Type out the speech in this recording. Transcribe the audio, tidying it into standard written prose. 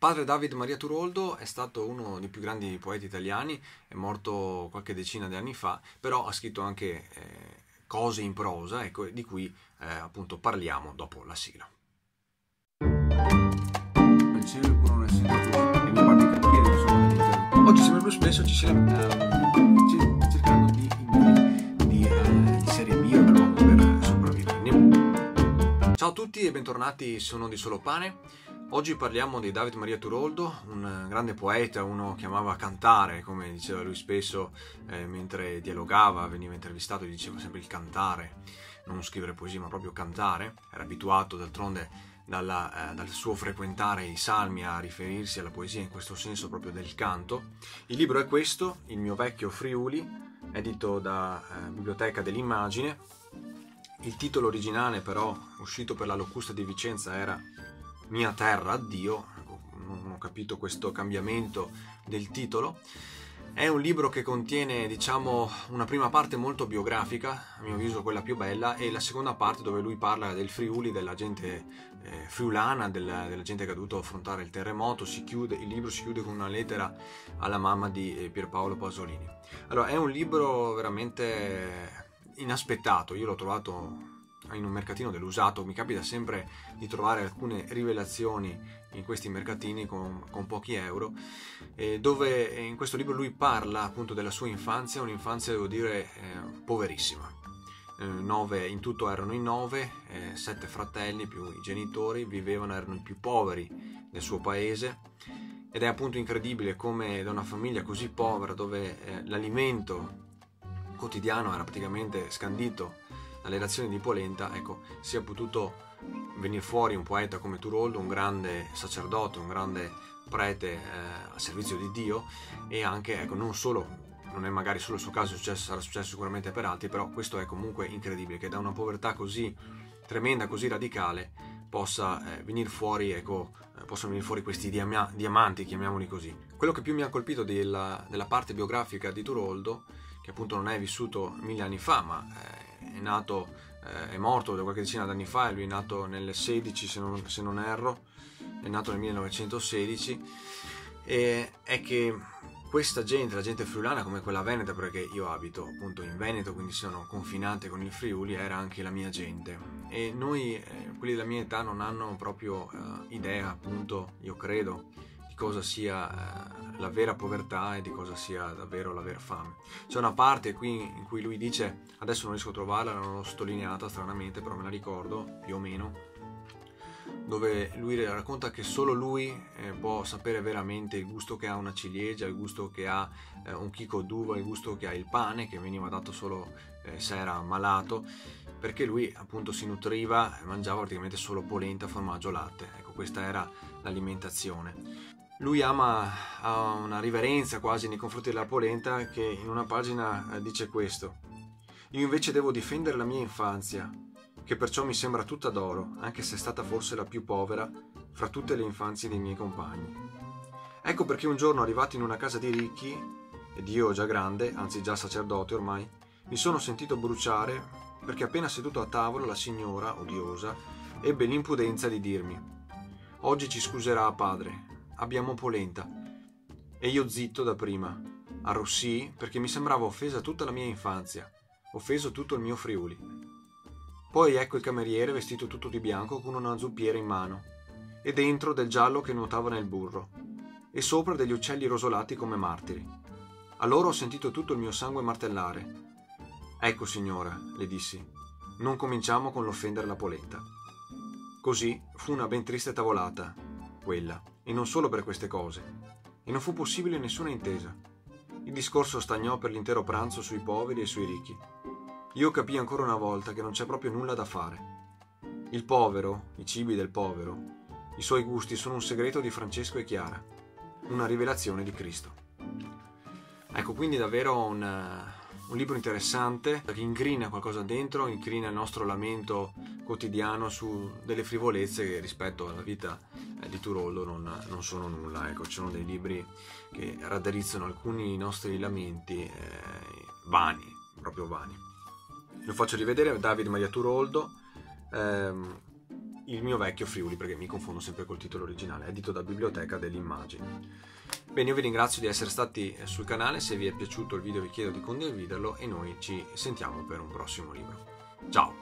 Padre David Maria Turoldo è stato uno dei più grandi poeti italiani, è morto qualche decina di anni fa, però ha scritto anche cose in prosa, ecco, di cui appunto parliamo dopo la sigla. Oggi sempre più spesso ci si cercando di serie B per sopravvivere. Ciao a tutti e bentornati su Non di solo pane. Oggi parliamo di David Maria Turoldo, un grande poeta, uno che amava cantare, come diceva lui spesso mentre dialogava, veniva intervistato e diceva sempre il cantare, non scrivere poesie ma proprio cantare. Era abituato d'altronde dal suo frequentare i salmi a riferirsi alla poesia in questo senso proprio del canto. Il libro è questo, Il mio vecchio Friuli, edito da Biblioteca dell'Immagine. Il titolo originale però, uscito per la Locusta di Vicenza, era Mia terra, addio. Non ho capito questo cambiamento del titolo. È un libro che contiene, diciamo, una prima parte molto biografica, a mio avviso quella più bella, e la seconda parte dove lui parla del Friuli, della gente friulana, della gente che ha dovuto affrontare il terremoto. Il libro si chiude con una lettera alla mamma di Pierpaolo Pasolini. Allora, è un libro veramente inaspettato, io l'ho trovato in un mercatino dell'usato. Mi capita sempre di trovare alcune rivelazioni in questi mercatini con pochi euro, dove in questo libro lui parla appunto della sua infanzia, un'infanzia devo dire poverissima. In tutto erano in 9, 7 fratelli più i genitori, vivevano, erano i più poveri del suo paese, ed è appunto incredibile come da una famiglia così povera, dove l'alimento quotidiano era praticamente scandito dalle razioni di polenta, ecco, sia potuto venire fuori un poeta come Turoldo, un grande sacerdote, un grande prete a servizio di Dio. E anche, ecco, non è magari solo il suo caso, sarà successo sicuramente per altri, però questo è comunque incredibile, che da una povertà così tremenda, così radicale, possa venire fuori, ecco, possono venire fuori questi diamanti, chiamiamoli così. Quello che più mi ha colpito della parte biografica di Turoldo, che appunto non è vissuto 1000 anni fa, ma è morto da qualche decina d'anni fa, e lui è nato nel 16, se non erro, è nato nel 1916, e è che questa gente, la gente friulana, come quella veneta, perché io abito appunto in Veneto, quindi sono confinante con il Friuli, era anche la mia gente. E noi, quelli della mia età, non hanno proprio idea, appunto, io credo, di cosa sia la vera povertà e di cosa sia davvero la vera fame. C'è una parte qui in cui lui dice, adesso non riesco a trovarla, non l'ho sottolineata stranamente, però me la ricordo più o meno, dove lui racconta che solo lui può sapere veramente il gusto che ha una ciliegia, il gusto che ha un chicco d'uva, il gusto che ha il pane, che veniva dato solo se era malato, perché lui appunto si nutriva, mangiava praticamente solo polenta, formaggio, latte. Ecco, questa era l'alimentazione. Lui ha una riverenza quasi nei confronti della polenta, che in una pagina dice questo: io invece devo difendere la mia infanzia, che perciò mi sembra tutta d'oro, anche se è stata forse la più povera fra tutte le infanzie dei miei compagni. Ecco perché un giorno, arrivato in una casa di ricchi, ed io già grande, anzi già sacerdote ormai, mi sono sentito bruciare, perché appena seduto a tavola la signora, odiosa, ebbe l'impudenza di dirmi: oggi ci scuserà padre, abbiamo polenta. E io zitto da prima, arrossii, perché mi sembrava offesa tutta la mia infanzia, offeso tutto il mio Friuli. Poi ecco il cameriere vestito tutto di bianco, con una zuppiera in mano, e dentro del giallo che nuotava nel burro, e sopra degli uccelli rosolati come martiri. Allora ho sentito tutto il mio sangue martellare. Ecco signora, le dissi, non cominciamo con l'offendere la poletta. Così fu una ben triste tavolata, quella, e non solo per queste cose, e non fu possibile nessuna intesa. Il discorso stagnò per l'intero pranzo sui poveri e sui ricchi. Io capii ancora una volta che non c'è proprio nulla da fare. Il povero, i cibi del povero, i suoi gusti sono un segreto di Francesco e Chiara, una rivelazione di Cristo. Ecco, quindi davvero un libro interessante, che incrina qualcosa dentro, incrina il nostro lamento quotidiano su delle frivolezze che rispetto alla vita di Turoldo non sono nulla. Ecco, ci sono dei libri che raddrizzano alcuni nostri lamenti vani, proprio vani. Lo faccio rivedere, David Maria Turoldo, Il mio vecchio Friuli, perché mi confondo sempre col titolo originale, edito da Biblioteca dell'Immagine. Bene, io vi ringrazio di essere stati sul canale, se vi è piaciuto il video vi chiedo di condividerlo e noi ci sentiamo per un prossimo libro. Ciao!